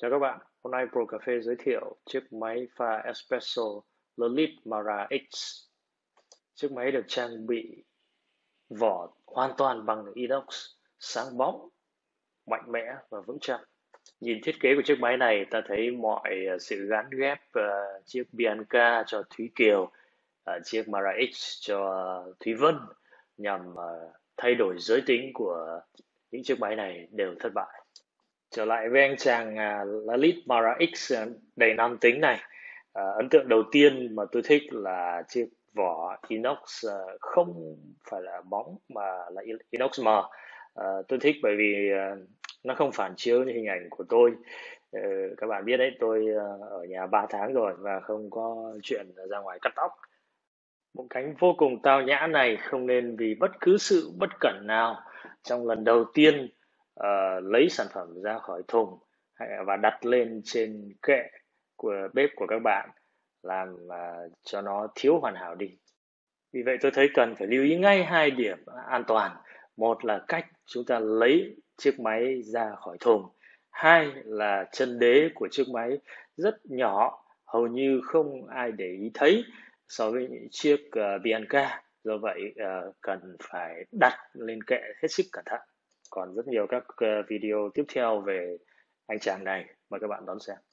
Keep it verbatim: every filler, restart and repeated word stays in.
Chào các bạn, hôm nay Pro Cà phê giới thiệu chiếc máy pha espresso Lelit Mara X. Chiếc máy được trang bị vỏ hoàn toàn bằng inox, sáng bóng, mạnh mẽ và vững chắc. Nhìn thiết kế của chiếc máy này, ta thấy mọi sự gắn ghép uh, chiếc Bianca cho Thúy Kiều, uh, chiếc Mara X cho Thúy Vân nhằm uh, thay đổi giới tính của những chiếc máy này đều thất bại. Trở lại với anh chàng uh, Lelit Mara X đầy nam tính này, uh, ấn tượng đầu tiên mà tôi thích là chiếc vỏ inox, uh, không phải là bóng mà là inox mờ. Uh, tôi thích bởi vì uh, nó không phản chiếu như hình ảnh của tôi. Uh, các bạn biết đấy, tôi uh, ở nhà ba tháng rồi và không có chuyện ra ngoài cắt tóc. Bộ cánh vô cùng tao nhã này không nên vì bất cứ sự bất cẩn nào trong lần đầu tiên Uh, lấy sản phẩm ra khỏi thùng và đặt lên trên kệ của bếp của các bạn làm uh, cho nó thiếu hoàn hảo đi. Vì vậy tôi thấy cần phải lưu ý ngay hai điểm an toàn. Một là cách chúng ta lấy chiếc máy ra khỏi thùng. Hai là chân đế của chiếc máy rất nhỏ, hầu như không ai để ý thấy so với những chiếc uh, Bianca. Do vậy uh, cần phải đặt lên kệ hết sức cẩn thận. Còn rất nhiều các video tiếp theo về anh chàng này, mời các bạn đón xem.